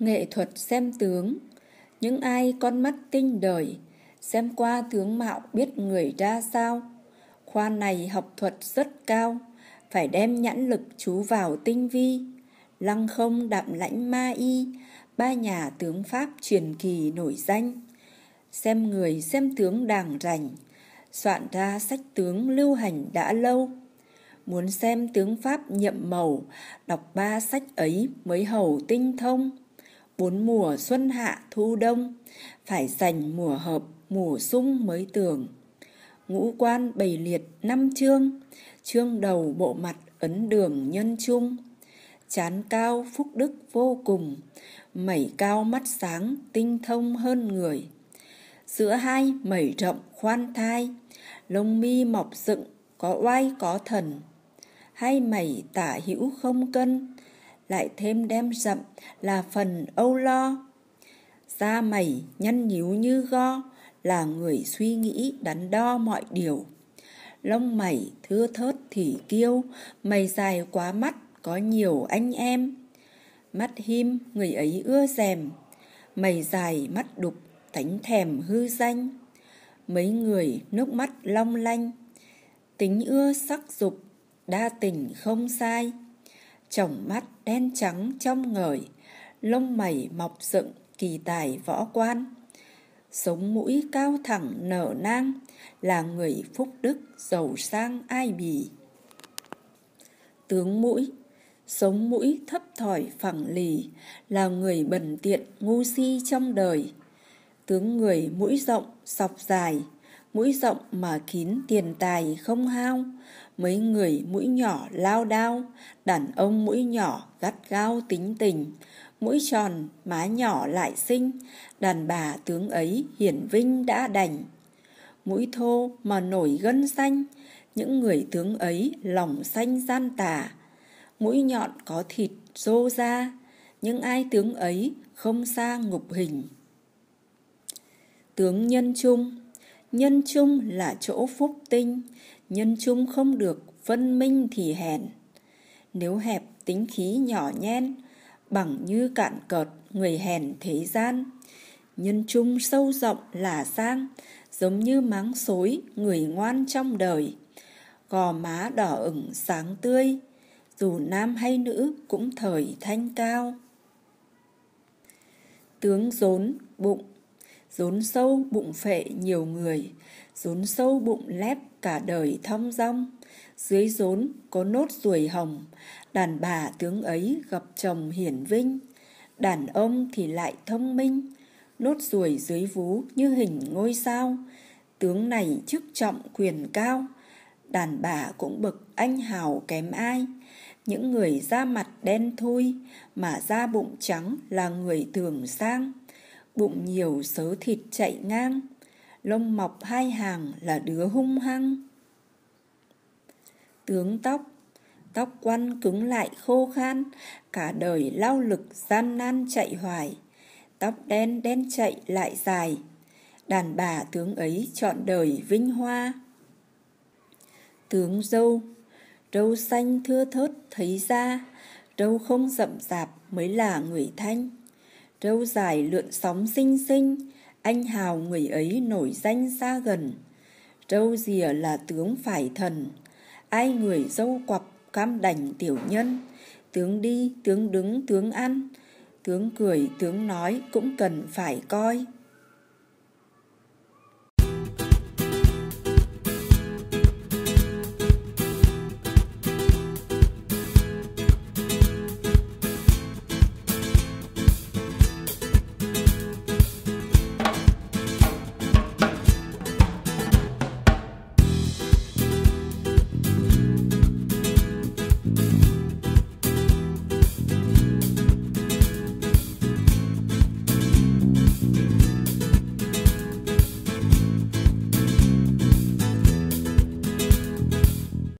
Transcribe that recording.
Nghệ thuật xem tướng. Những ai con mắt tinh đời, xem qua tướng mạo biết người ra sao. Khoa này học thuật rất cao, phải đem nhãn lực chú vào tinh vi. Lăng không đạm lãnh ma y, ba nhà tướng Pháp truyền kỳ nổi danh. Xem người xem tướng đàng rành, soạn ra sách tướng lưu hành đã lâu. Muốn xem tướng Pháp nhiệm màu, đọc ba sách ấy mới hầu tinh thông. Bốn mùa xuân hạ thu đông, phải dành mùa hợp mùa sung mới tường. Ngũ quan bày liệt 5 chương, chương đầu bộ mặt ấn đường nhân trung. Chán cao phúc đức vô cùng, mẩy cao mắt sáng tinh thông hơn người. Giữa hai mẩy rộng khoan thai, lông mi mọc dựng có oai có thần. Hai mẩy tả hữu không cân, lại thêm đem rậm là phần âu lo. Da mẩy nhăn nhíu như go, là người suy nghĩ đắn đo mọi điều. Lông mẩy thưa thớt thì kiêu, mày dài quá mắt có nhiều anh em. Mắt him người ấy ưa rèm, mày dài mắt đục tánh thèm hư danh. Mấy người nước mắt long lanh, tính ưa sắc dục đa tình không sai. Chồng mắt đen trắng trong ngời, lông mày mọc dựng kỳ tài võ quan. Sống mũi cao thẳng nở nang, là người phúc đức giàu sang ai bì. Tướng mũi, sống mũi thấp thỏi phẳng lì, là người bần tiện ngu si trong đời. Tướng người mũi rộng sọc dài, mũi rộng mà kín tiền tài không hao. Mấy người mũi nhỏ lao đao, đàn ông mũi nhỏ gắt gao tính tình. Mũi tròn má nhỏ lại xinh, đàn bà tướng ấy hiển vinh đã đành. Mũi thô mà nổi gân xanh, những người tướng ấy lòng xanh gian tà. Mũi nhọn có thịt rô ra, những ai tướng ấy không xa ngục hình. Tướng nhân trung. Nhân trung là chỗ phúc tinh, nhân trung không được phân minh thì hèn. Nếu hẹp tính khí nhỏ nhen, bằng như cạn cợt người hèn thế gian. Nhân trung sâu rộng là sang, giống như máng xối người ngoan trong đời. Gò má đỏ ửng sáng tươi, dù nam hay nữ cũng thời thanh cao. Tướng rốn bụng. Rốn sâu bụng phệ nhiều người, rốn sâu bụng lép cả đời thong dong. Dưới rốn có nốt ruồi hồng, đàn bà tướng ấy gặp chồng hiển vinh. Đàn ông thì lại thông minh, nốt ruồi dưới vú như hình ngôi sao. Tướng này chức trọng quyền cao, đàn bà cũng bực anh hào kém ai. Những người da mặt đen thui mà da bụng trắng là người thường sang. Bụng nhiều sớ thịt chạy ngang, lông mọc 2 hàng là đứa hung hăng. Tướng tóc. Tóc quăn cứng lại khô khan, cả đời lao lực gian nan chạy hoài. Tóc đen đen chạy lại dài, đàn bà tướng ấy trọn đời vinh hoa. Tướng râu. Râu xanh thưa thớt thấy da, râu không rậm rạp mới là người thanh. Râu dài lượn sóng xinh xinh, anh hào người ấy nổi danh xa gần. Râu rìa là tướng phải thần, ai người râu quặp cam đành tiểu nhân. Tướng đi, tướng đứng, tướng ăn, tướng cười, tướng nói cũng cần phải coi.